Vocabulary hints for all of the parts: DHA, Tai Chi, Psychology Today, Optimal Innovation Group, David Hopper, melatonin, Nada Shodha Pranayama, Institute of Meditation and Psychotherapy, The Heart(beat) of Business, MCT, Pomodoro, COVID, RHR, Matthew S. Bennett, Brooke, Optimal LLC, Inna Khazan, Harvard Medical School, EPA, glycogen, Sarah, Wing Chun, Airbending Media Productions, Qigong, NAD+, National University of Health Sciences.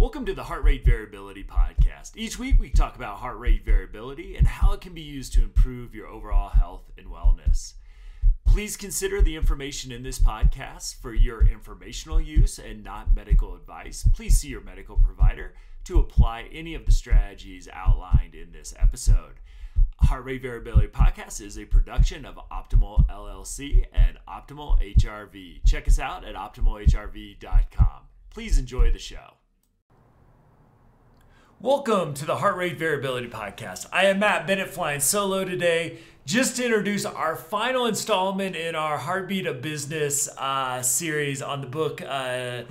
Welcome to the Heart Rate Variability Podcast. Each week we talk about heart rate variability and how it can be used to improve your overall health and wellness. Please consider the information in this podcast for your informational use and not medical advice. Please see your medical provider to apply any of the strategies outlined in this episode. Heart Rate Variability Podcast is a production of Optimal LLC and Optimal HRV. Check us out at OptimalHRV.com. Please enjoy the show. Welcome to the Heart Rate Variability Podcast. I am Matt Bennett flying solo today just to introduce our final installment in our Heartbeat of Business series on the book Inna,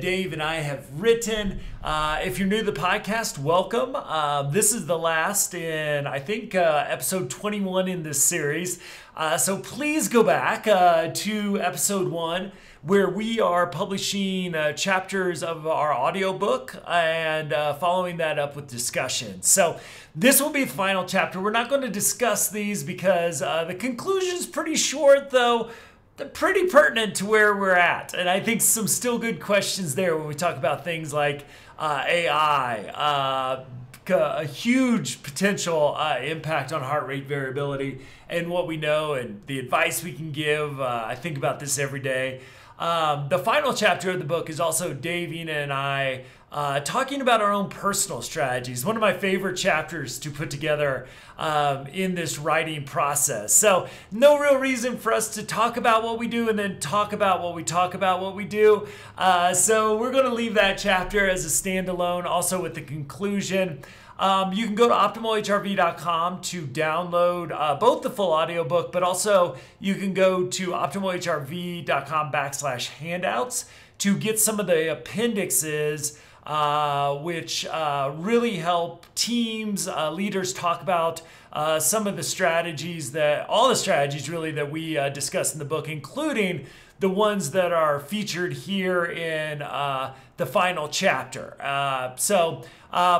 Dave, and I have written. If you're new to the podcast, welcome. This is the last in, I think, episode 21 in this series. So please go back to episode 1. Where we are publishing chapters of our audiobook and following that up with discussion. So this will be the final chapter. We're not going to discuss these because the conclusion's pretty short, though they're pretty pertinent to where we're at. And I think some still good questions there when we talk about things like AI, a huge potential impact on heart rate variability and what we know and the advice we can give. I think about this every day. The final chapter of the book is also Dave, Inna, and I talking about our own personal strategies. One of my favorite chapters to put together in this writing process. So no real reason for us to talk about what we do and then talk about what we do. So we're going to leave that chapter as a standalone, also with the conclusion. You can go to OptimalHRV.com to download both the full audiobook, but also you can go to OptimalHRV.com/handouts to get some of the appendixes, which really help teams, leaders talk about some of the strategies that, all the strategies really that we discuss in the book, including the ones that are featured here in the final chapter. So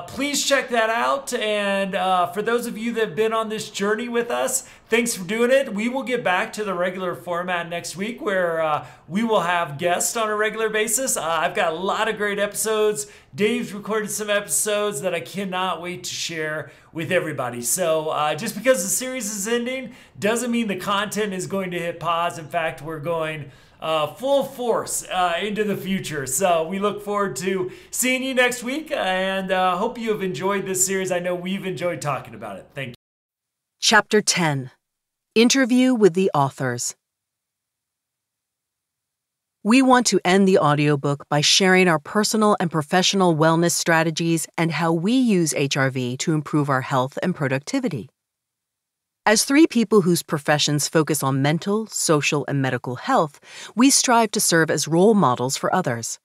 please check that out. And for those of you that have been on this journey with us, thanks for doing it. We will get back to the regular format next week where we will have guests on a regular basis. I've got a lot of great episodes. Dave's recorded some episodes that I cannot wait to share with everybody. So just because the series is ending doesn't mean the content is going to hit pause. In fact, we're going full force into the future. So we look forward to seeing you next week and hope you have enjoyed this series. I know we've enjoyed talking about it. Thank you. Chapter 10, Interview with the Authors. We want to end the audiobook by sharing our personal and professional wellness strategies and how we use HRV to improve our health and productivity. As three people whose professions focus on mental, social, and medical health, we strive to serve as role models for others.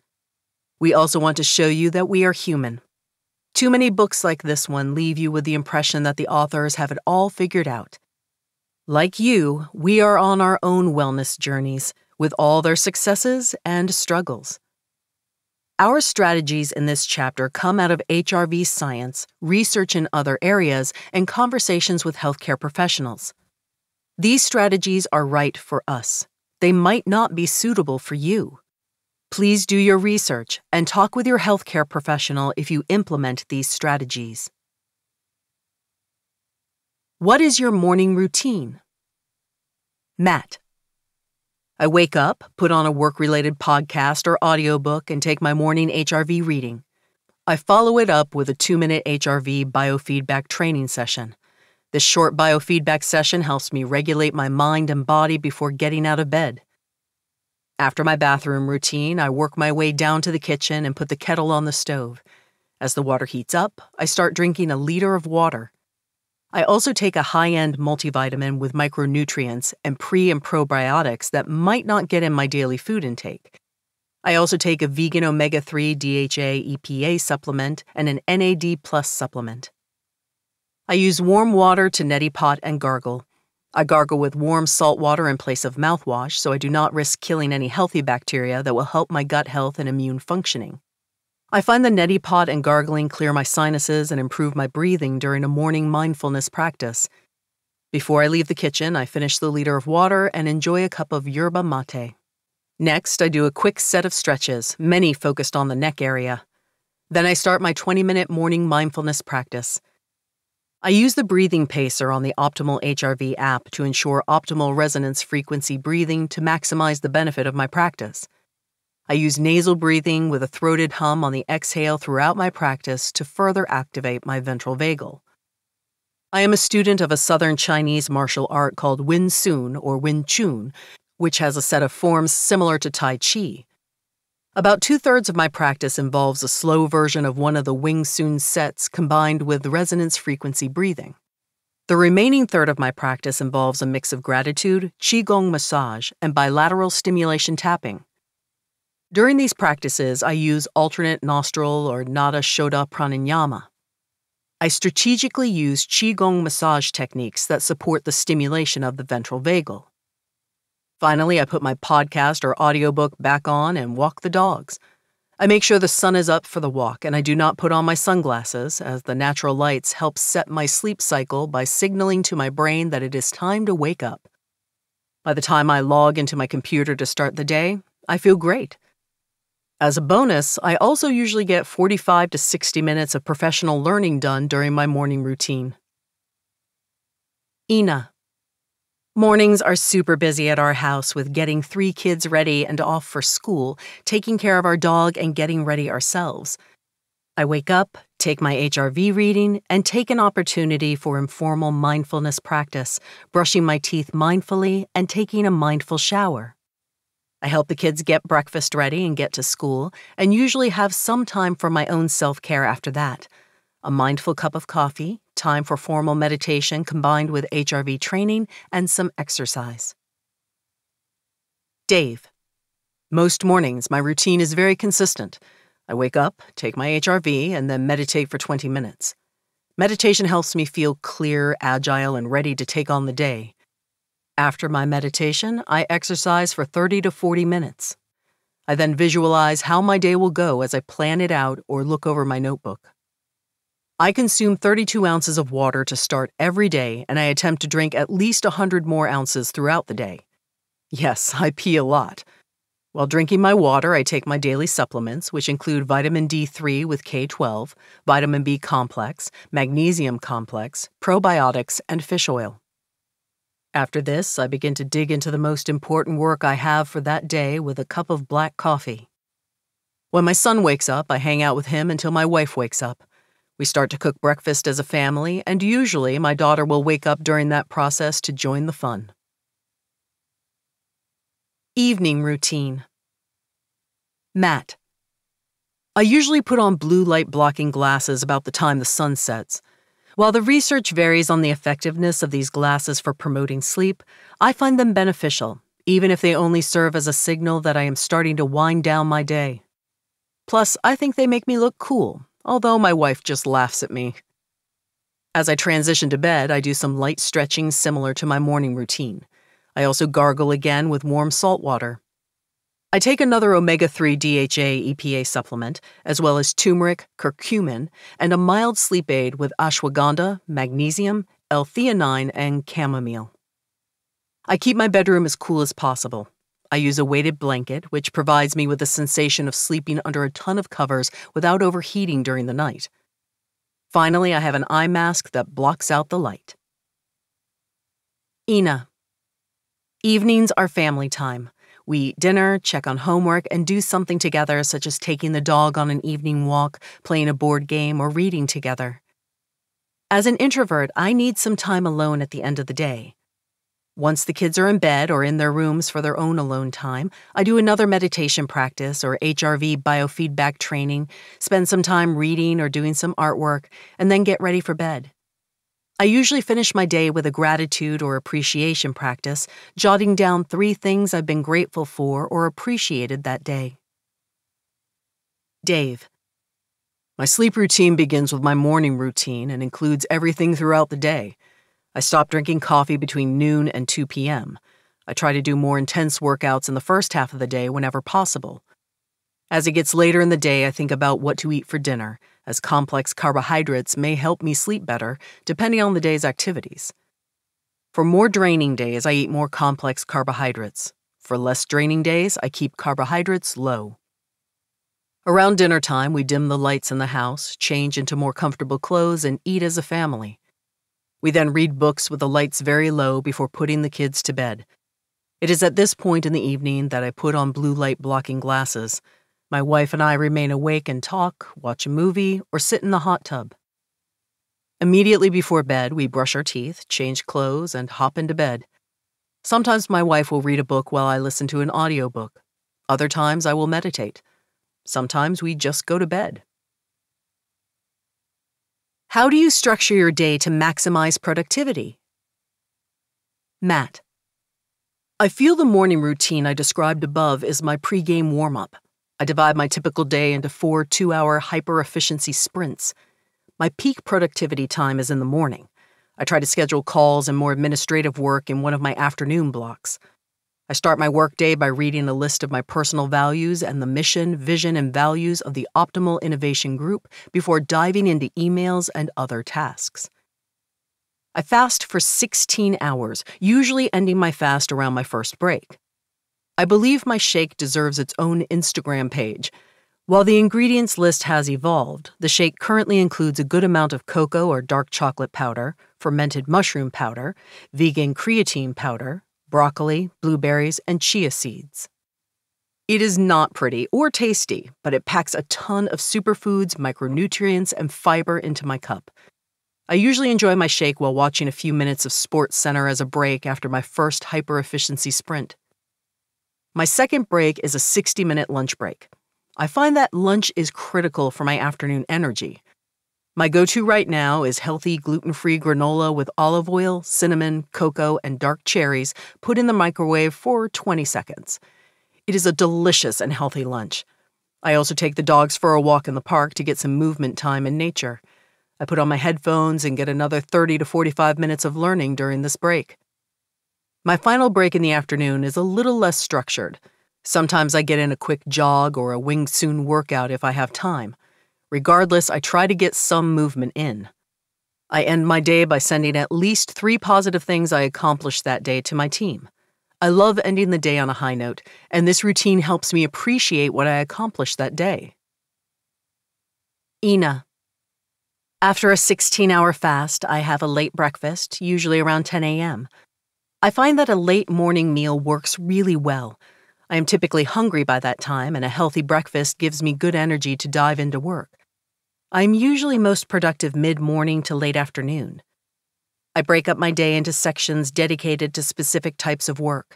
We also want to show you that we are human. Too many books like this one leave you with the impression that the authors have it all figured out. Like you, we are on our own wellness journeys, with all their successes and struggles. Our strategies in this chapter come out of HRV science, research in other areas, and conversations with healthcare professionals. These strategies are right for us. They might not be suitable for you. Please do your research and talk with your healthcare professional if you implement these strategies. What is your morning routine? Matt: I wake up, put on a work-related podcast or audiobook, and take my morning HRV reading. I follow it up with a 2-minute HRV biofeedback training session. This short biofeedback session helps me regulate my mind and body before getting out of bed. After my bathroom routine, I work my way down to the kitchen and put the kettle on the stove. As the water heats up, I start drinking a liter of water. I also take a high-end multivitamin with micronutrients and pre- and probiotics that might not get in my daily food intake. I also take a vegan omega-3 DHA EPA supplement and an NAD+ supplement. I use warm water to neti pot and gargle. I gargle with warm salt water in place of mouthwash so I do not risk killing any healthy bacteria that will help my gut health and immune functioning. I find the neti pot and gargling clear my sinuses and improve my breathing during a morning mindfulness practice. Before I leave the kitchen, I finish the liter of water and enjoy a cup of yerba mate. Next, I do a quick set of stretches, many focused on the neck area. Then I start my 20-minute morning mindfulness practice. I use the breathing pacer on the Optimal HRV app to ensure optimal resonance frequency breathing to maximize the benefit of my practice. I use nasal breathing with a throated hum on the exhale throughout my practice to further activate my ventral vagal. I am a student of a Southern Chinese martial art called Wing Chun or Wing Chun, which has a set of forms similar to Tai Chi. About two-thirds of my practice involves a slow version of one of the Wing Chun sets combined with resonance frequency breathing. The remaining third of my practice involves a mix of gratitude, Qigong massage, and bilateral stimulation tapping. During these practices, I use alternate nostril or Nada Shodha Pranayama. I strategically use Qigong massage techniques that support the stimulation of the ventral vagal. Finally, I put my podcast or audiobook back on and walk the dogs. I make sure the sun is up for the walk, and I do not put on my sunglasses, as the natural lights help set my sleep cycle by signaling to my brain that it is time to wake up. By the time I log into my computer to start the day, I feel great. As a bonus, I also usually get 45 to 60 minutes of professional learning done during my morning routine. Inna. Mornings are super busy at our house with getting three kids ready and off for school, taking care of our dog, and getting ready ourselves. I wake up, take my HRV reading, and take an opportunity for informal mindfulness practice, brushing my teeth mindfully and taking a mindful shower. I help the kids get breakfast ready and get to school, and usually have some time for my own self-care after that. A mindful cup of coffee, time for formal meditation combined with HRV training and some exercise. Dave. Most mornings, my routine is very consistent. I wake up, take my HRV, and then meditate for 20 minutes. Meditation helps me feel clear, agile, and ready to take on the day. After my meditation, I exercise for 30 to 40 minutes. I then visualize how my day will go as I plan it out or look over my notebook. I consume 32 ounces of water to start every day, and I attempt to drink at least 100 more ounces throughout the day. Yes, I pee a lot. While drinking my water, I take my daily supplements, which include vitamin D3 with K12, vitamin B complex, magnesium complex, probiotics, and fish oil. After this, I begin to dig into the most important work I have for that day with a cup of black coffee. When my son wakes up, I hang out with him until my wife wakes up. We start to cook breakfast as a family, and usually my daughter will wake up during that process to join the fun. Evening routine. Matt. I usually put on blue light blocking glasses about the time the sun sets. While the research varies on the effectiveness of these glasses for promoting sleep, I find them beneficial, even if they only serve as a signal that I am starting to wind down my day. Plus, I think they make me look cool. Although my wife just laughs at me. As I transition to bed, I do some light stretching similar to my morning routine. I also gargle again with warm salt water. I take another omega-3 DHA EPA supplement, as well as turmeric, curcumin, and a mild sleep aid with ashwagandha, magnesium, L-theanine, and chamomile. I keep my bedroom as cool as possible. I use a weighted blanket, which provides me with the sensation of sleeping under a ton of covers without overheating during the night. Finally, I have an eye mask that blocks out the light. Inna. Evenings are family time. We eat dinner, check on homework, and do something together, such as taking the dog on an evening walk, playing a board game, or reading together. As an introvert, I need some time alone at the end of the day. Once the kids are in bed or in their rooms for their own alone time, I do another meditation practice or HRV biofeedback training, spend some time reading or doing some artwork, and then get ready for bed. I usually finish my day with a gratitude or appreciation practice, jotting down 3 things I've been grateful for or appreciated that day. Dave. My sleep routine begins with my morning routine and includes everything throughout the day. I stop drinking coffee between noon and 2 p.m. I try to do more intense workouts in the first half of the day whenever possible. As it gets later in the day, I think about what to eat for dinner, as complex carbohydrates may help me sleep better, depending on the day's activities. For more draining days, I eat more complex carbohydrates. For less draining days, I keep carbohydrates low. Around dinner time, we dim the lights in the house, change into more comfortable clothes, and eat as a family. We then read books with the lights very low before putting the kids to bed. It is at this point in the evening that I put on blue light blocking glasses. My wife and I remain awake and talk, watch a movie, or sit in the hot tub. Immediately before bed, we brush our teeth, change clothes, and hop into bed. Sometimes my wife will read a book while I listen to an audiobook. Other times I will meditate. Sometimes we just go to bed. How do you structure your day to maximize productivity? Matt. I feel the morning routine I described above is my pre-game warm-up. I divide my typical day into 4 2-hour hyper-efficiency sprints. My peak productivity time is in the morning. I try to schedule calls and more administrative work in one of my afternoon blocks. I start my workday by reading a list of my personal values and the mission, vision, and values of the Optimal Innovation Group before diving into emails and other tasks. I fast for 16 hours, usually ending my fast around my first break. I believe my shake deserves its own Instagram page. While the ingredients list has evolved, the shake currently includes a good amount of cocoa or dark chocolate powder, fermented mushroom powder, vegan creatine powder, broccoli, blueberries, and chia seeds. It is not pretty or tasty, but it packs a ton of superfoods, micronutrients, and fiber into my cup. I usually enjoy my shake while watching a few minutes of Sports Center as a break after my first hyper-efficiency sprint. My second break is a 60-minute lunch break. I find that lunch is critical for my afternoon energy. My go-to right now is healthy gluten-free granola with olive oil, cinnamon, cocoa, and dark cherries put in the microwave for 20 seconds. It is a delicious and healthy lunch. I also take the dogs for a walk in the park to get some movement time in nature. I put on my headphones and get another 30 to 45 minutes of learning during this break. My final break in the afternoon is a little less structured. Sometimes I get in a quick jog or a Wing Chun workout if I have time. Regardless, I try to get some movement in. I end my day by sending at least 3 positive things I accomplished that day to my team. I love ending the day on a high note, and this routine helps me appreciate what I accomplished that day. Inna. After a 16-hour fast, I have a late breakfast, usually around 10 a.m. I find that a late morning meal works really well. I am typically hungry by that time, and a healthy breakfast gives me good energy to dive into work. I am usually most productive mid-morning to late afternoon. I break up my day into sections dedicated to specific types of work: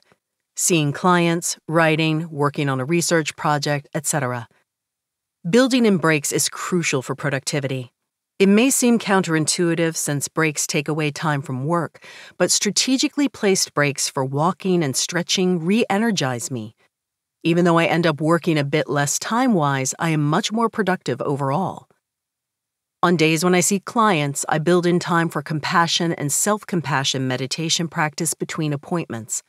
seeing clients, writing, working on a research project, etc. Building in breaks is crucial for productivity. It may seem counterintuitive since breaks take away time from work, but strategically placed breaks for walking and stretching re-energize me. Even though I end up working a bit less time-wise, I am much more productive overall. On days when I see clients, I build in time for compassion and self-compassion meditation practice between appointments.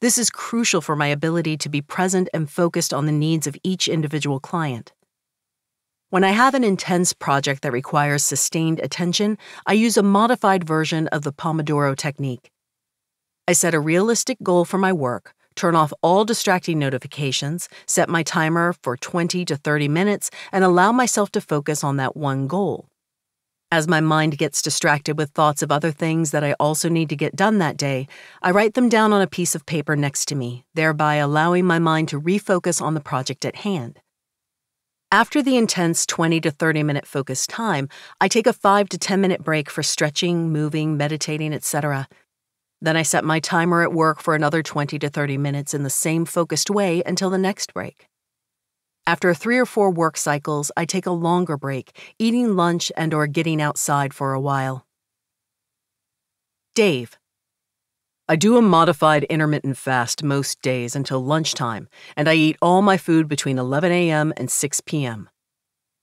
This is crucial for my ability to be present and focused on the needs of each individual client. When I have an intense project that requires sustained attention, I use a modified version of the Pomodoro technique. I set a realistic goal for my work, turn off all distracting notifications, set my timer for 20 to 30 minutes, and allow myself to focus on that one goal. As my mind gets distracted with thoughts of other things that I also need to get done that day, I write them down on a piece of paper next to me, thereby allowing my mind to refocus on the project at hand. After the intense 20 to 30-minute focused time, I take a 5 to 10-minute break for stretching, moving, meditating, etc. Then I set my timer at work for another 20 to 30 minutes in the same focused way until the next break. After 3 or 4 work cycles, I take a longer break, eating lunch and/or getting outside for a while. Dave. I do a modified intermittent fast most days until lunchtime, and I eat all my food between 11 a.m. and 6 p.m.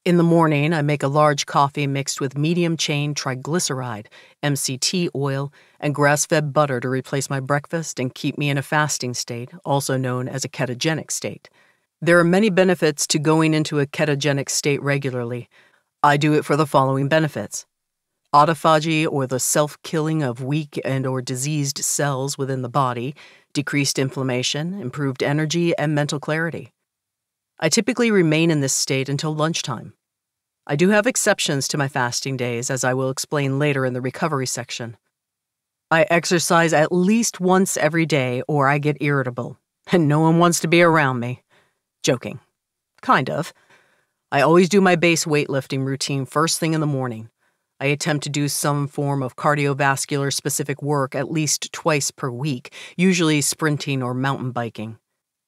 In the morning, I make a large coffee mixed with medium-chain triglyceride, MCT oil, and grass-fed butter to replace my breakfast and keep me in a fasting state, also known as a ketogenic state. There are many benefits to going into a ketogenic state regularly. I do it for the following benefits. Autophagy, or the self-killing of weak and/or diseased cells within the body, decreased inflammation, improved energy, and mental clarity. I typically remain in this state until lunchtime. I do have exceptions to my fasting days, as I will explain later in the recovery section. I exercise at least once every day or I get irritable, and no one wants to be around me. Joking. Kind of. I always do my base weightlifting routine first thing in the morning. I attempt to do some form of cardiovascular-specific work at least twice per week, usually sprinting or mountain biking.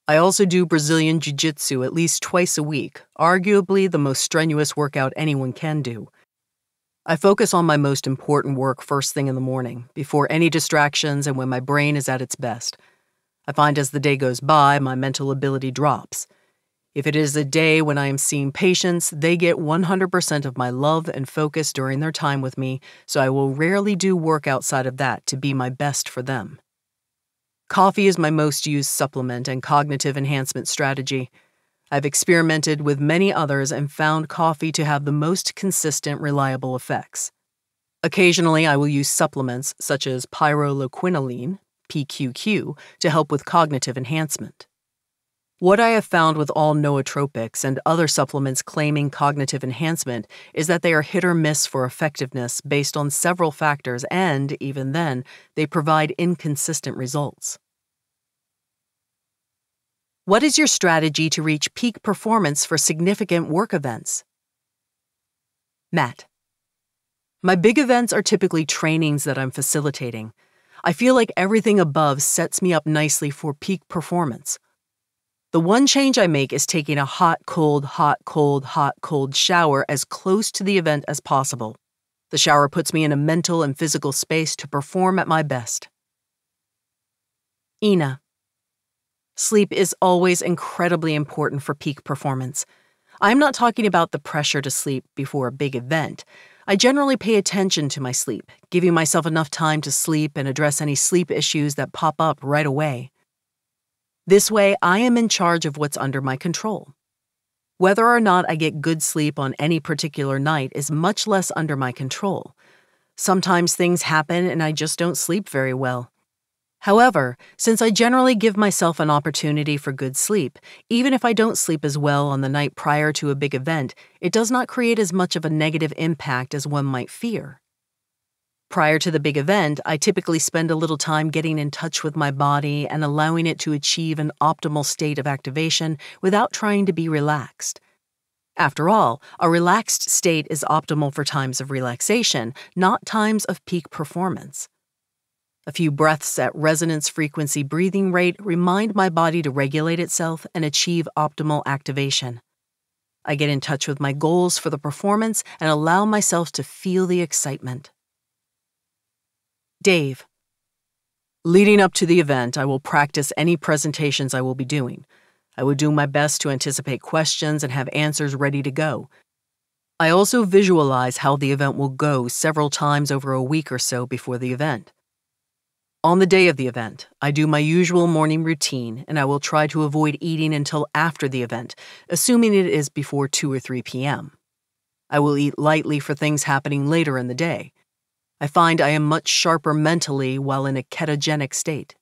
I also do Brazilian Jiu-Jitsu at least twice a week, arguably the most strenuous workout anyone can do. I focus on my most important work first thing in the morning, before any distractions and when my brain is at its best. I find as the day goes by, my mental ability drops. If it is a day when I am seeing patients, they get 100% of my love and focus during their time with me, so I will rarely do work outside of that to be my best for them. Coffee is my most used supplement and cognitive enhancement strategy. I've experimented with many others and found coffee to have the most consistent, reliable effects. Occasionally, I will use supplements such as pyrroloquinoline, PQQ, to help with cognitive enhancement. What I have found with all nootropics and other supplements claiming cognitive enhancement is that they are hit or miss for effectiveness based on several factors, and, even then, they provide inconsistent results. What is your strategy to reach peak performance for significant work events? Matt. My big events are typically trainings that I'm facilitating. I feel like everything above sets me up nicely for peak performance. The one change I make is taking a hot, cold shower as close to the event as possible. The shower puts me in a mental and physical space to perform at my best. Inna. Sleep is always incredibly important for peak performance. I'm not talking about the pressure to sleep before a big event. I generally pay attention to my sleep, giving myself enough time to sleep and address any sleep issues that pop up right away. This way, I am in charge of what's under my control. Whether or not I get good sleep on any particular night is much less under my control. Sometimes things happen and I just don't sleep very well. However, since I generally give myself an opportunity for good sleep, even if I don't sleep as well on the night prior to a big event, it does not create as much of a negative impact as one might fear. Prior to the big event, I typically spend a little time getting in touch with my body and allowing it to achieve an optimal state of activation without trying to be relaxed. After all, a relaxed state is optimal for times of relaxation, not times of peak performance. A few breaths at resonance frequency breathing rate remind my body to regulate itself and achieve optimal activation. I get in touch with my goals for the performance and allow myself to feel the excitement. Dave. Leading up to the event, I will practice any presentations I will be doing. I will do my best to anticipate questions and have answers ready to go. I also visualize how the event will go several times over a week or so before the event. On the day of the event, I do my usual morning routine, and I will try to avoid eating until after the event, assuming it is before 2 or 3 p.m. I will eat lightly for things happening later in the day. I find I am much sharper mentally while in a ketogenic state.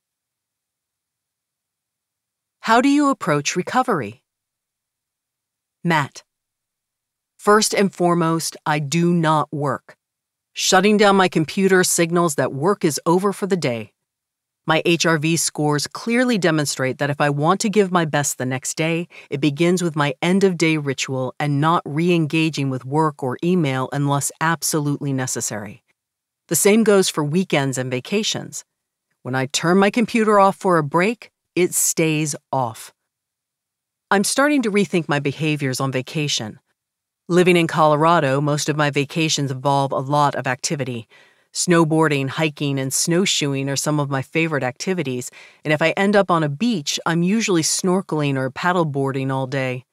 How do you approach recovery? Matt. First and foremost, I do not work. Shutting down my computer signals that work is over for the day. My HRV scores clearly demonstrate that if I want to give my best the next day, it begins with my end-of-day ritual and not re-engaging with work or email unless absolutely necessary. The same goes for weekends and vacations. When I turn my computer off for a break, it stays off. I'm starting to rethink my behaviors on vacation. Living in Colorado, most of my vacations involve a lot of activity. Snowboarding, hiking, and snowshoeing are some of my favorite activities, and if I end up on a beach, I'm usually snorkeling or paddleboarding all day.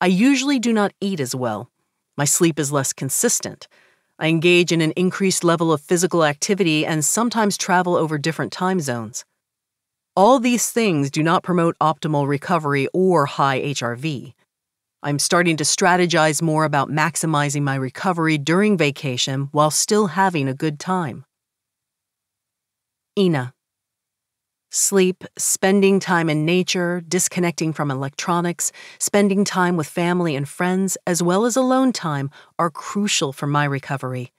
I usually do not eat as well. My sleep is less consistent. I engage in an increased level of physical activity and sometimes travel over different time zones. All these things do not promote optimal recovery or high HRV. I'm starting to strategize more about maximizing my recovery during vacation while still having a good time. Inna. Sleep, spending time in nature, disconnecting from electronics, spending time with family and friends, as well as alone time, are crucial for my recovery.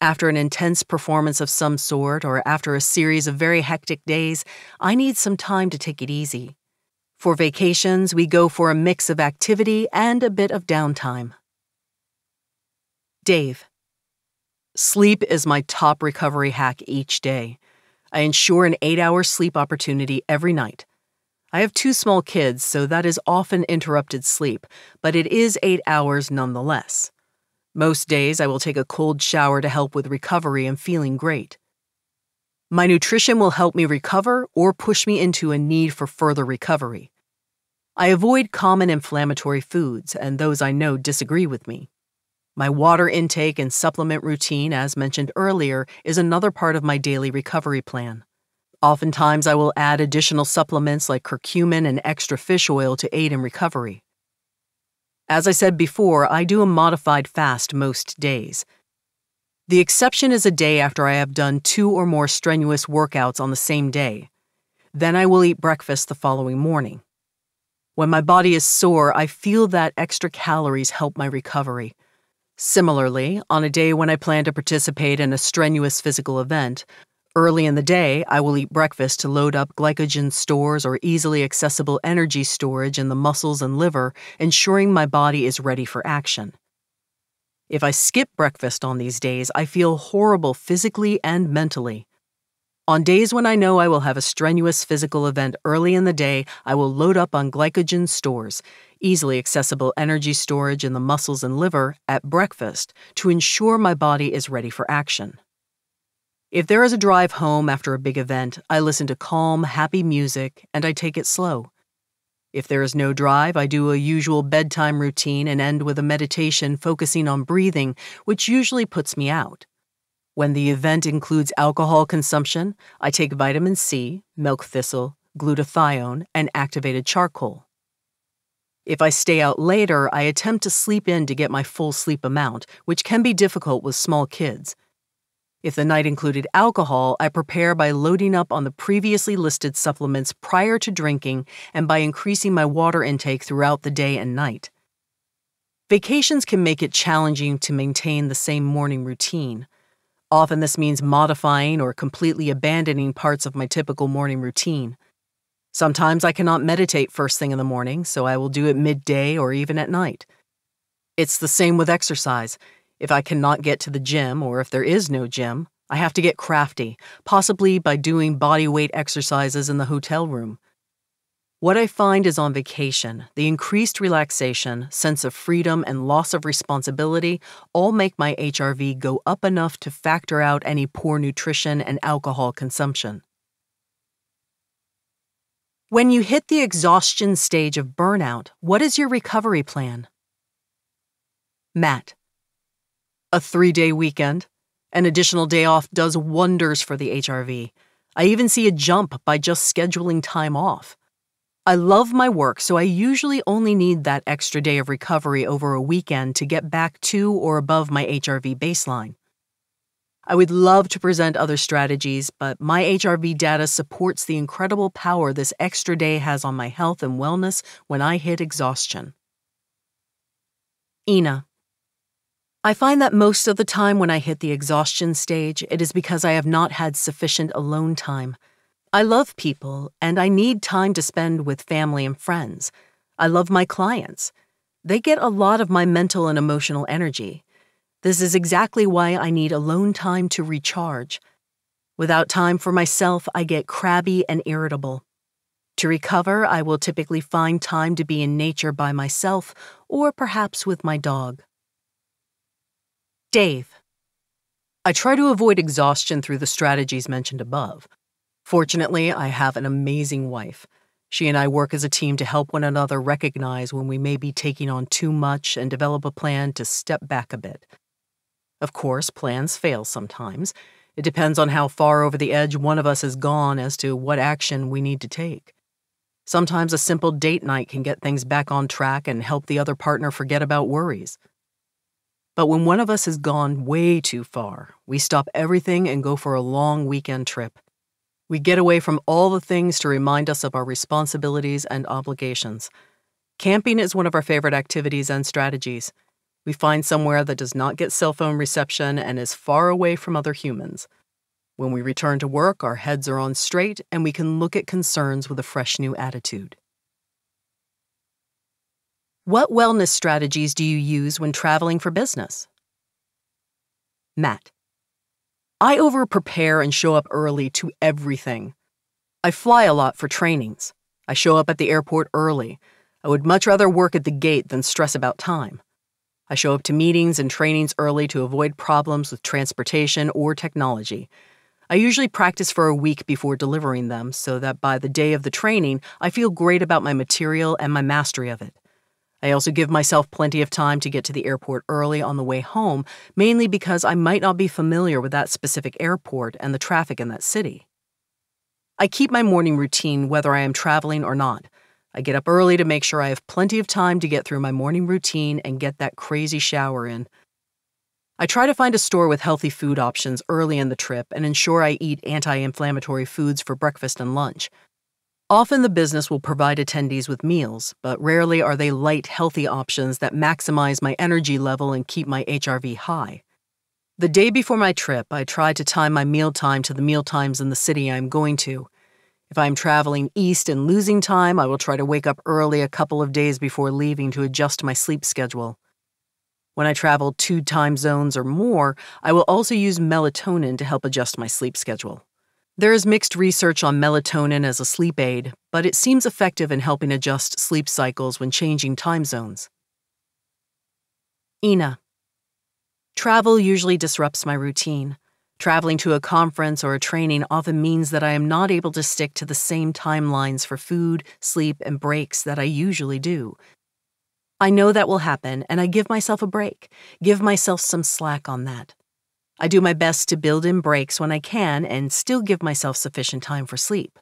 After an intense performance of some sort or after a series of very hectic days, I need some time to take it easy. For vacations, we go for a mix of activity and a bit of downtime. Dave. Sleep is my top recovery hack each day. I ensure an 8-hour sleep opportunity every night. I have 2 small kids, so that is often interrupted sleep, but it is 8 hours nonetheless. Most days, I will take a cold shower to help with recovery and feeling great. My nutrition will help me recover or push me into a need for further recovery. I avoid common inflammatory foods and those I know disagree with me. My water intake and supplement routine, as mentioned earlier, is another part of my daily recovery plan. Oftentimes, I will add additional supplements like curcumin and extra fish oil to aid in recovery. As I said before, I do a modified fast most days. The exception is a day after I have done 2 or more strenuous workouts on the same day. Then I will eat breakfast the following morning. When my body is sore, I feel that extra calories help my recovery. Similarly, on a day when I plan to participate in a strenuous physical event, early in the day, I will eat breakfast to load up glycogen stores or easily accessible energy storage in the muscles and liver, ensuring my body is ready for action. If I skip breakfast on these days, I feel horrible physically and mentally. On days when I know I will have a strenuous physical event early in the day, I will load up on glycogen stores, easily accessible energy storage in the muscles and liver, at breakfast to ensure my body is ready for action. If there is a drive home after a big event, I listen to calm, happy music, and I take it slow. If there is no drive, I do a usual bedtime routine and end with a meditation focusing on breathing, which usually puts me out. When the event includes alcohol consumption, I take vitamin C, milk thistle, glutathione, and activated charcoal. If I stay out later, I attempt to sleep in to get my full sleep amount, which can be difficult with small kids. If the night included alcohol, I prepare by loading up on the previously listed supplements prior to drinking and by increasing my water intake throughout the day and night. Vacations can make it challenging to maintain the same morning routine. Often this means modifying or completely abandoning parts of my typical morning routine. Sometimes I cannot meditate first thing in the morning, so I will do it midday or even at night. It's the same with exercise. If I cannot get to the gym, or if there is no gym, I have to get crafty, possibly by doing body weight exercises in the hotel room. What I find is on vacation, the increased relaxation, sense of freedom, and loss of responsibility all make my HRV go up enough to factor out any poor nutrition and alcohol consumption. When you hit the exhaustion stage of burnout, what is your recovery plan? Matt. A 3-day weekend. An additional day off does wonders for the HRV. I even see a jump by just scheduling time off. I love my work, so I usually only need that extra day of recovery over a weekend to get back to or above my HRV baseline. I would love to present other strategies, but my HRV data supports the incredible power this extra day has on my health and wellness when I hit exhaustion. Inna. I find that most of the time when I hit the exhaustion stage, it is because I have not had sufficient alone time. I love people, and I need time to spend with family and friends. I love my clients. They get a lot of my mental and emotional energy. This is exactly why I need alone time to recharge. Without time for myself, I get crabby and irritable. To recover, I will typically find time to be in nature by myself or perhaps with my dog. Dave. I try to avoid exhaustion through the strategies mentioned above. Fortunately, I have an amazing wife. She and I work as a team to help one another recognize when we may be taking on too much and develop a plan to step back a bit. Of course, plans fail sometimes. It depends on how far over the edge one of us has gone as to what action we need to take. Sometimes a simple date night can get things back on track and help the other partner forget about worries. But when one of us has gone way too far, we stop everything and go for a long weekend trip. We get away from all the things to remind us of our responsibilities and obligations. Camping is one of our favorite activities and strategies. We find somewhere that does not get cell phone reception and is far away from other humans. When we return to work, our heads are on straight and we can look at concerns with a fresh new attitude. What wellness strategies do you use when traveling for business? Matt. I over-prepare and show up early to everything. I fly a lot for trainings. I show up at the airport early. I would much rather work at the gate than stress about time. I show up to meetings and trainings early to avoid problems with transportation or technology. I usually practice for a week before delivering them so that by the day of the training, I feel great about my material and my mastery of it. I also give myself plenty of time to get to the airport early on the way home, mainly because I might not be familiar with that specific airport and the traffic in that city. I keep my morning routine whether I am traveling or not. I get up early to make sure I have plenty of time to get through my morning routine and get that crazy shower in. I try to find a store with healthy food options early in the trip and ensure I eat anti-inflammatory foods for breakfast and lunch. Often the business will provide attendees with meals, but rarely are they light, healthy options that maximize my energy level and keep my HRV high. The day before my trip, I try to time my mealtime to the mealtimes in the city I am going to. If I am traveling east and losing time, I will try to wake up early a couple of days before leaving to adjust my sleep schedule. When I travel 2 time zones or more, I will also use melatonin to help adjust my sleep schedule. There is mixed research on melatonin as a sleep aid, but it seems effective in helping adjust sleep cycles when changing time zones. Inna. Travel usually disrupts my routine. Traveling to a conference or a training often means that I am not able to stick to the same timelines for food, sleep, and breaks that I usually do. I know that will happen, and I give myself a break, give myself some slack on that. I do my best to build in breaks when I can and still give myself sufficient time for sleep.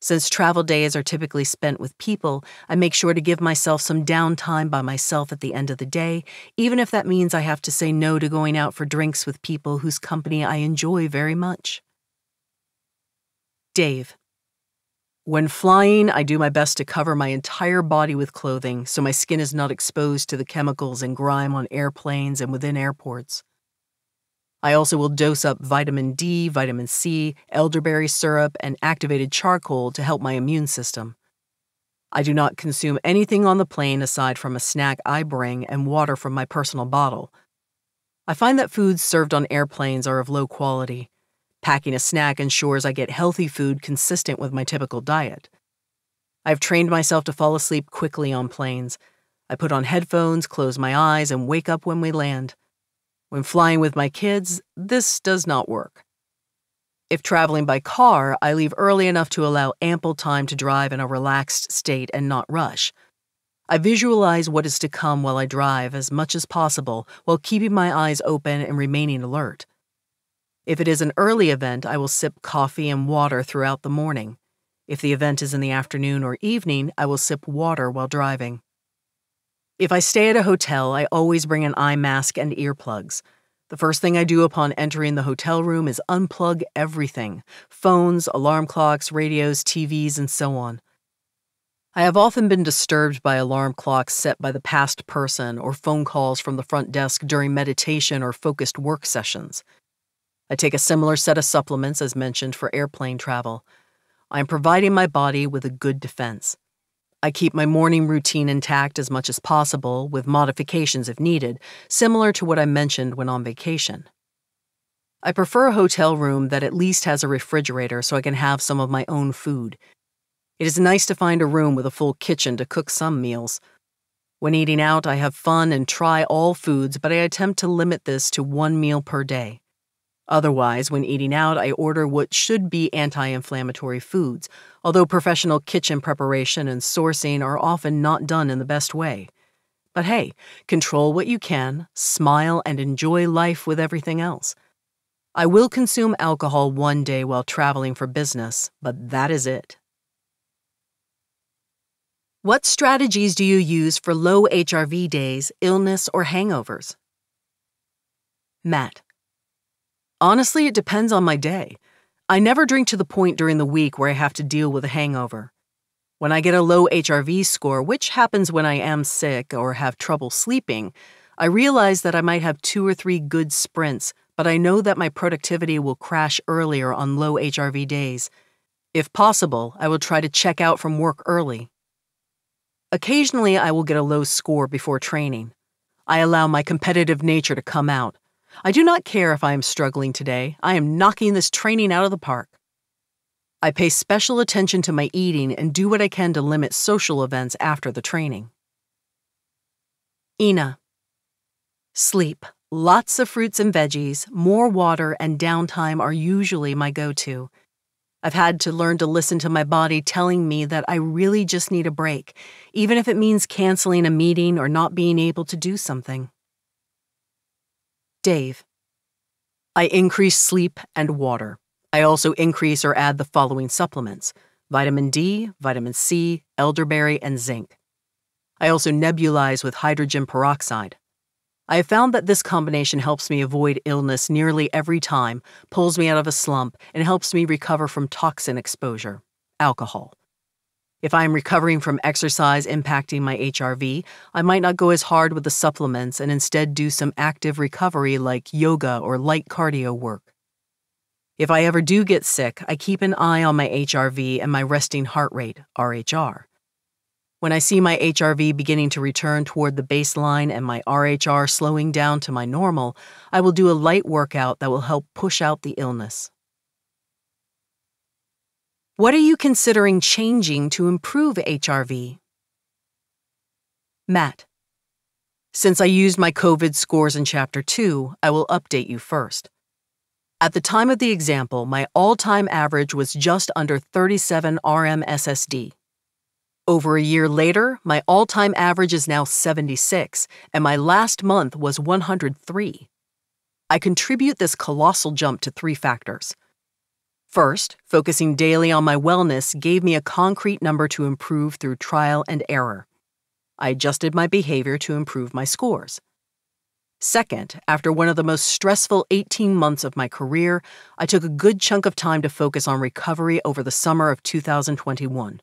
Since travel days are typically spent with people, I make sure to give myself some downtime by myself at the end of the day, even if that means I have to say no to going out for drinks with people whose company I enjoy very much. Dave. When flying, I do my best to cover my entire body with clothing so my skin is not exposed to the chemicals and grime on airplanes and within airports. I also will dose up vitamin D, vitamin C, elderberry syrup, and activated charcoal to help my immune system. I do not consume anything on the plane aside from a snack I bring and water from my personal bottle. I find that foods served on airplanes are of low quality. Packing a snack ensures I get healthy food consistent with my typical diet. I've trained myself to fall asleep quickly on planes. I put on headphones, close my eyes, and wake up when we land. When flying with my kids, this does not work. If traveling by car, I leave early enough to allow ample time to drive in a relaxed state and not rush. I visualize what is to come while I drive as much as possible while keeping my eyes open and remaining alert. If it is an early event, I will sip coffee and water throughout the morning. If the event is in the afternoon or evening, I will sip water while driving. If I stay at a hotel, I always bring an eye mask and earplugs. The first thing I do upon entering the hotel room is unplug everything: phones, alarm clocks, radios, TVs, and so on. I have often been disturbed by alarm clocks set by the past person or phone calls from the front desk during meditation or focused work sessions. I take a similar set of supplements as mentioned for airplane travel. I am providing my body with a good defense. I keep my morning routine intact as much as possible, with modifications if needed, similar to what I mentioned when on vacation. I prefer a hotel room that at least has a refrigerator so I can have some of my own food. It is nice to find a room with a full kitchen to cook some meals. When eating out, I have fun and try all foods, but I attempt to limit this to 1 meal per day. Otherwise, when eating out, I order what should be anti-inflammatory foods, although professional kitchen preparation and sourcing are often not done in the best way. But hey, control what you can, smile, and enjoy life with everything else. I will consume alcohol one day while traveling for business, but that is it. What strategies do you use for low HRV days, illness, or hangovers? Matt. Honestly, it depends on my day. I never drink to the point during the week where I have to deal with a hangover. When I get a low HRV score, which happens when I am sick or have trouble sleeping, I realize that I might have 2 or 3 good sprints, but I know that my productivity will crash earlier on low HRV days. If possible, I will try to check out from work early. Occasionally, I will get a low score before training. I allow my competitive nature to come out. I do not care if I am struggling today. I am knocking this training out of the park. I pay special attention to my eating and do what I can to limit social events after the training. Inna. Sleep. Lots of fruits and veggies, more water, and downtime are usually my go-to. I've had to learn to listen to my body telling me that I really just need a break, even if it means canceling a meeting or not being able to do something. Dave. I increase sleep and water. I also increase or add the following supplements: vitamin D, vitamin C, elderberry, and zinc. I also nebulize with hydrogen peroxide. I have found that this combination helps me avoid illness nearly every time, pulls me out of a slump, and helps me recover from toxin exposure, alcohol. If I am recovering from exercise impacting my HRV, I might not go as hard with the supplements and instead do some active recovery like yoga or light cardio work. If I ever do get sick, I keep an eye on my HRV and my resting heart rate, RHR. When I see my HRV beginning to return toward the baseline and my RHR slowing down to my normal, I will do a light workout that will help push out the illness. What are you considering changing to improve HRV? Matt. Since I used my COVID scores in Chapter 2, I will update you first. At the time of the example, my all-time average was just under 37 RMSSD. Over a year later, my all-time average is now 76, and my last month was 103. I contribute this colossal jump to 3 factors. First, focusing daily on my wellness gave me a concrete number to improve through trial and error. I adjusted my behavior to improve my scores. Second, after one of the most stressful 18 months of my career, I took a good chunk of time to focus on recovery over the summer of 2021.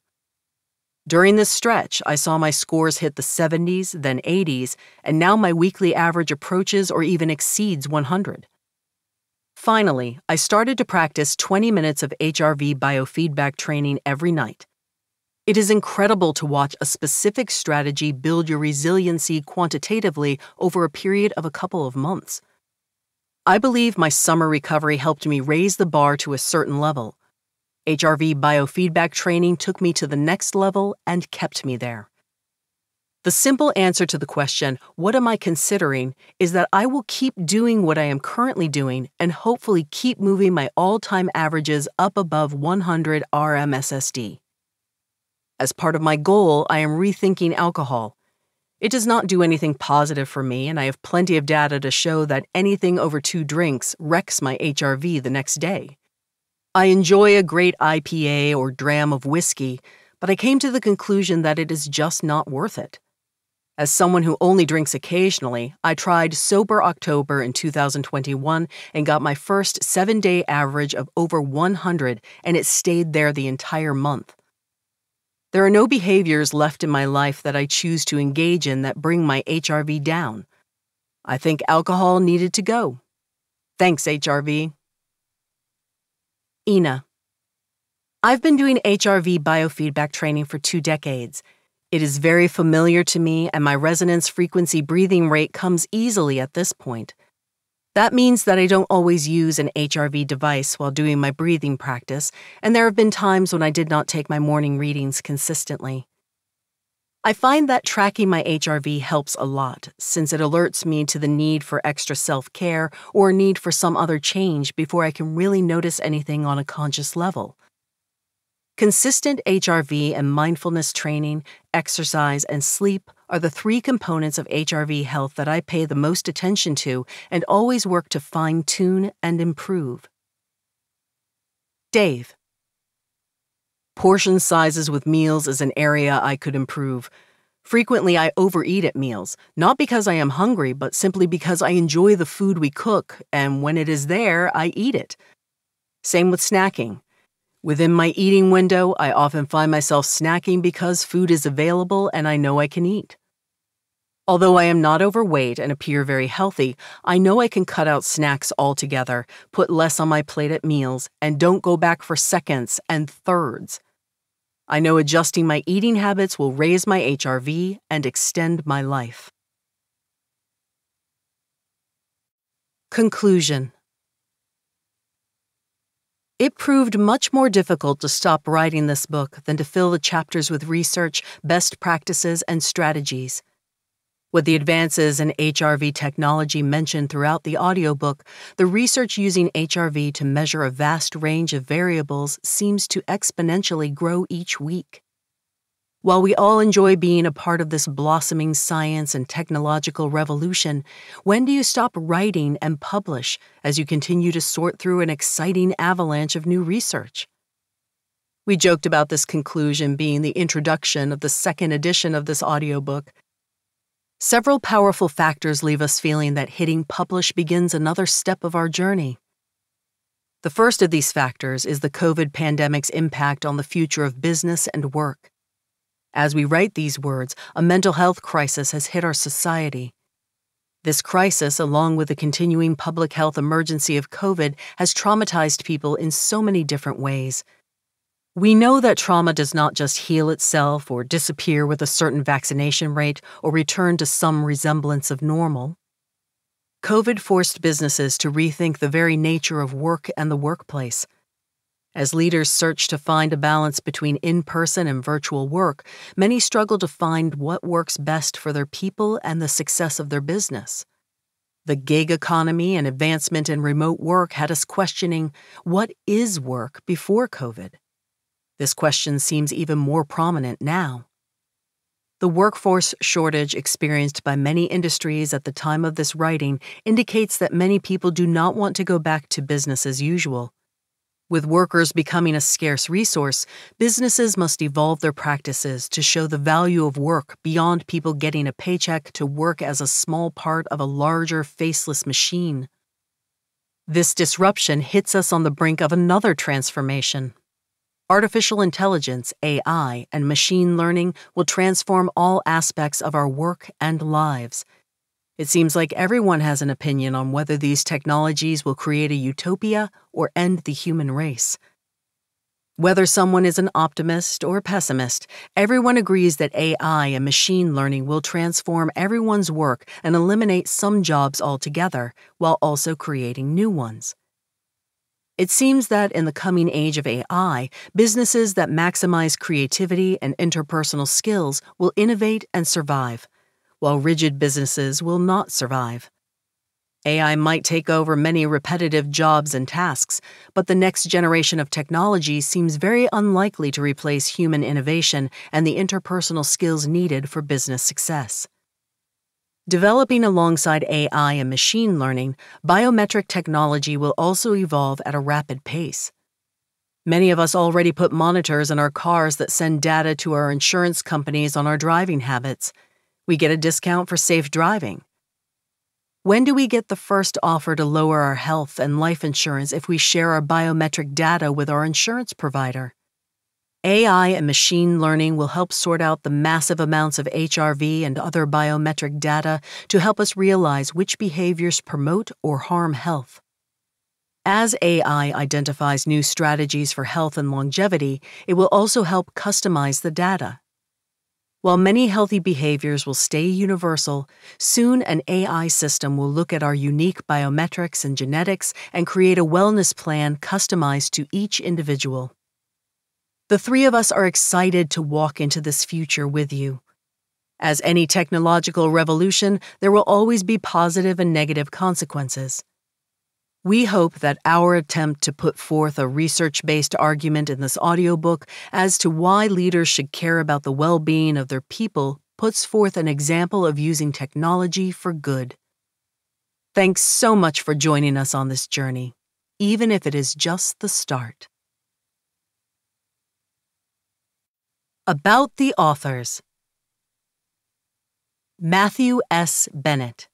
During this stretch, I saw my scores hit the 70s, then 80s, and now my weekly average approaches or even exceeds 100. Finally, I started to practice 20 minutes of HRV biofeedback training every night. It is incredible to watch a specific strategy build your resiliency quantitatively over a period of a couple of months. I believe my summer recovery helped me raise the bar to a certain level. HRV biofeedback training took me to the next level and kept me there. The simple answer to the question, what am I considering, is that I will keep doing what I am currently doing and hopefully keep moving my all-time averages up above 100 RMSSD. As part of my goal, I am rethinking alcohol. It does not do anything positive for me, and I have plenty of data to show that anything over 2 drinks wrecks my HRV the next day. I enjoy a great IPA or dram of whiskey, but I came to the conclusion that it is just not worth it. As someone who only drinks occasionally, I tried Sober October in 2021 and got my first 7-day average of over 100, and it stayed there the entire month. There are no behaviors left in my life that I choose to engage in that bring my HRV down. I think alcohol needed to go. Thanks, HRV. Inna. I've been doing HRV biofeedback training for 2 decades. It is very familiar to me, and my resonance frequency breathing rate comes easily at this point. That means that I don't always use an HRV device while doing my breathing practice, and there have been times when I did not take my morning readings consistently. I find that tracking my HRV helps a lot, since it alerts me to the need for extra self-care or need for some other change before I can really notice anything on a conscious level. Consistent HRV and mindfulness training, exercise, and sleep are the 3 components of HRV health that I pay the most attention to and always work to fine-tune and improve. Dave. Portion sizes with meals is an area I could improve. Frequently, I overeat at meals, not because I am hungry, but simply because I enjoy the food we cook, and when it is there, I eat it. Same with snacking. Within my eating window, I often find myself snacking because food is available and I know I can eat. Although I am not overweight and appear very healthy, I know I can cut out snacks altogether, put less on my plate at meals, and don't go back for seconds and thirds. I know adjusting my eating habits will raise my HRV and extend my life. Conclusion. It proved much more difficult to stop writing this book than to fill the chapters with research, best practices, and strategies. With the advances in HRV technology mentioned throughout the audiobook, the research using HRV to measure a vast range of variables seems to exponentially grow each week. While we all enjoy being a part of this blossoming science and technological revolution, when do you stop writing and publish as you continue to sort through an exciting avalanche of new research? We joked about this conclusion being the introduction of the second edition of this audiobook. Several powerful factors leave us feeling that hitting publish begins another step of our journey. The first of these factors is the COVID pandemic's impact on the future of business and work. As we write these words, a mental health crisis has hit our society. This crisis, along with the continuing public health emergency of COVID, has traumatized people in so many different ways. We know that trauma does not just heal itself or disappear with a certain vaccination rate or return to some resemblance of normal. COVID forced businesses to rethink the very nature of work and the workplace. As leaders search to find a balance between in-person and virtual work, many struggle to find what works best for their people and the success of their business. The gig economy and advancement in remote work had us questioning, what is work before COVID? This question seems even more prominent now. The workforce shortage experienced by many industries at the time of this writing indicates that many people do not want to go back to business as usual. With workers becoming a scarce resource, businesses must evolve their practices to show the value of work beyond people getting a paycheck to work as a small part of a larger, faceless machine. This disruption hits us on the brink of another transformation. Artificial intelligence, AI, and machine learning will transform all aspects of our work and lives. It seems like everyone has an opinion on whether these technologies will create a utopia or end the human race. Whether someone is an optimist or a pessimist, everyone agrees that AI and machine learning will transform everyone's work and eliminate some jobs altogether, while also creating new ones. It seems that in the coming age of AI, businesses that maximize creativity and interpersonal skills will innovate and survive, while rigid businesses will not survive. AI might take over many repetitive jobs and tasks, but the next generation of technology seems very unlikely to replace human innovation and the interpersonal skills needed for business success. Developing alongside AI and machine learning, biometric technology will also evolve at a rapid pace. Many of us already put monitors in our cars that send data to our insurance companies on our driving habits. We get a discount for safe driving. When do we get the first offer to lower our health and life insurance if we share our biometric data with our insurance provider? AI and machine learning will help sort out the massive amounts of HRV and other biometric data to help us realize which behaviors promote or harm health. As AI identifies new strategies for health and longevity, it will also help customize the data. While many healthy behaviors will stay universal, soon an AI system will look at our unique biometrics and genetics and create a wellness plan customized to each individual. The three of us are excited to walk into this future with you. As any technological revolution, there will always be positive and negative consequences. We hope that our attempt to put forth a research-based argument in this audiobook as to why leaders should care about the well-being of their people puts forth an example of using technology for good. Thanks so much for joining us on this journey, even if it is just the start. About the authors. Matthew S. Bennett.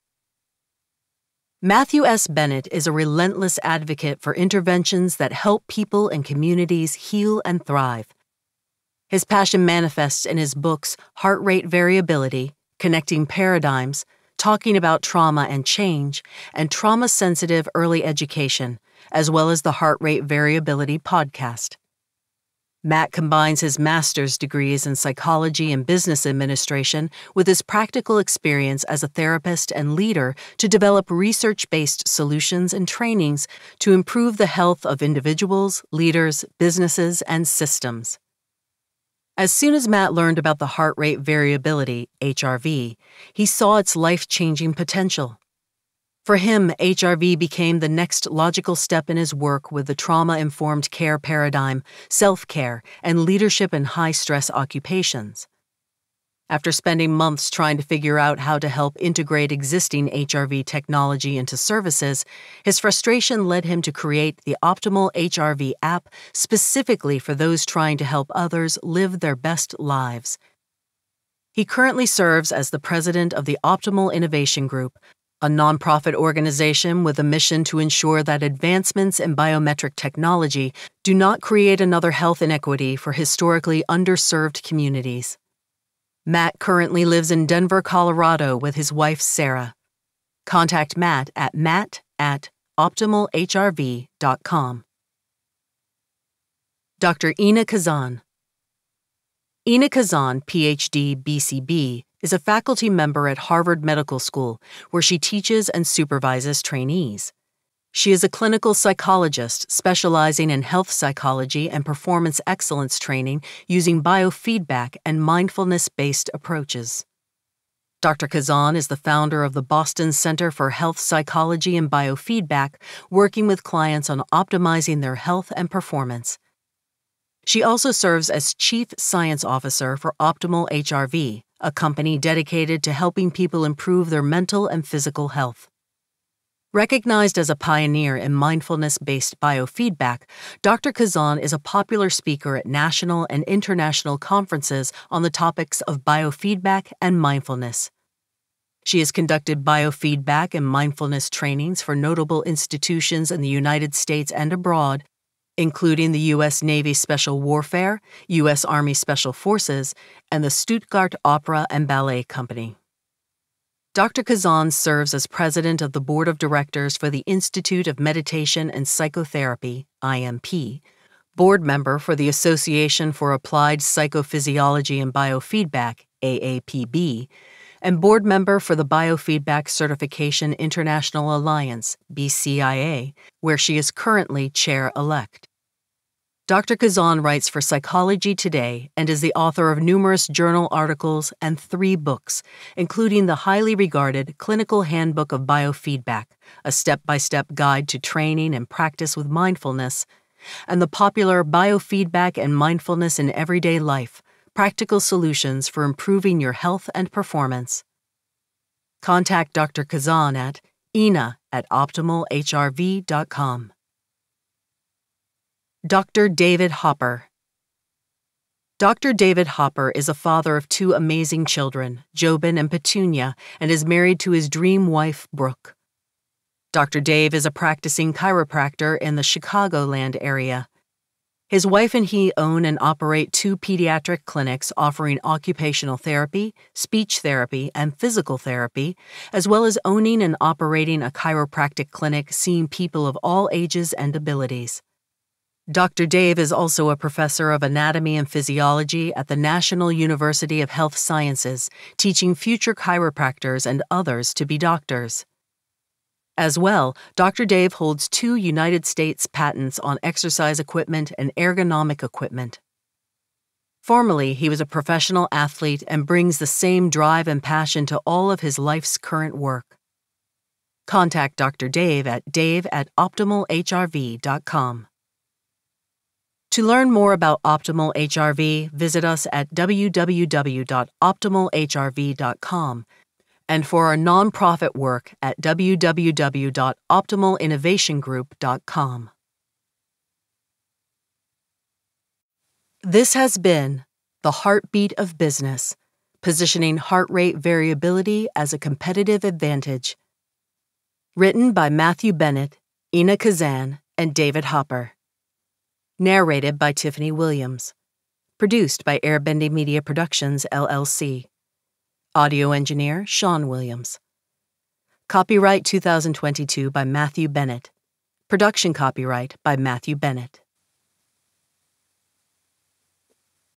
Matthew S. Bennett is a relentless advocate for interventions that help people and communities heal and thrive. His passion manifests in his books Heart Rate Variability, Connecting Paradigms, Talking About Trauma and Change, and Trauma-Sensitive Early Education, as well as the Heart Rate Variability podcast. Matt combines his master's degrees in psychology and business administration with his practical experience as a therapist and leader to develop research-based solutions and trainings to improve the health of individuals, leaders, businesses, and systems. As soon as Matt learned about the heart rate variability, HRV, he saw its life-changing potential. For him, HRV became the next logical step in his work with the trauma-informed care paradigm, self-care, and leadership in high-stress occupations. After spending months trying to figure out how to help integrate existing HRV technology into services, his frustration led him to create the Optimal HRV app specifically for those trying to help others live their best lives. He currently serves as the president of the Optimal Innovation Group, a nonprofit organization with a mission to ensure that advancements in biometric technology do not create another health inequity for historically underserved communities. Matt currently lives in Denver, Colorado with his wife, Sarah. Contact Matt at matt@optimalhrv.com. Dr. Inna Khazan. Inna Khazan, Ph.D., BCB, is a faculty member at Harvard Medical School, where she teaches and supervises trainees. She is a clinical psychologist specializing in health psychology and performance excellence training using biofeedback and mindfulness-based approaches. Dr. Khazan is the founder of the Boston Center for Health Psychology and Biofeedback, working with clients on optimizing their health and performance. She also serves as Chief Science Officer for Optimal HRV, a company dedicated to helping people improve their mental and physical health. Recognized as a pioneer in mindfulness-based biofeedback, Dr. Khazan is a popular speaker at national and international conferences on the topics of biofeedback and mindfulness. She has conducted biofeedback and mindfulness trainings for notable institutions in the United States and abroad, including the U.S. Navy Special Warfare, U.S. Army Special Forces, and the Stuttgart Opera and Ballet Company. Dr. Khazan serves as president of the board of directors for the Institute of Meditation and Psychotherapy, IMP, board member for the Association for Applied Psychophysiology and Biofeedback, AAPB, and board member for the Biofeedback Certification International Alliance, BCIA, where she is currently chair-elect. Dr. Khazan writes for Psychology Today and is the author of numerous journal articles and 3 books, including the highly regarded Clinical Handbook of Biofeedback, a step-by-step guide to training and practice with mindfulness, and the popular Biofeedback and Mindfulness in Everyday Life, Practical Solutions for Improving Your Health and Performance. Contact Dr. Khazan at inna@optimalhrv.com. Dr. David Hopper. Dr. David Hopper is a father of 2 amazing children, Jobin and Petunia, and is married to his dream wife, Brooke. Dr. Dave is a practicing chiropractor in the Chicagoland area. His wife and he own and operate 2 pediatric clinics offering occupational therapy, speech therapy, and physical therapy, as well as owning and operating a chiropractic clinic seeing people of all ages and abilities. Dr. Dave is also a professor of anatomy and physiology at the National University of Health Sciences, teaching future chiropractors and others to be doctors. As well, Dr. Dave holds 2 United States patents on exercise equipment and ergonomic equipment. Formerly, he was a professional athlete and brings the same drive and passion to all of his life's current work. Contact Dr. Dave at optimalhrv.com. To learn more about Optimal HRV, visit us at www.optimalhrv.com. and for our nonprofit work at www.optimalinnovationgroup.com. This has been The Heartbeat of Business, Positioning Heart Rate Variability as a Competitive Advantage. Written by Matthew Bennett, Inna Khazan, and David Hopper. Narrated by Tiffany Williams. Produced by Airbending Media Productions, LLC. Audio engineer, Sean Williams. Copyright 2022 by Matthew Bennett. Production copyright by Matthew Bennett.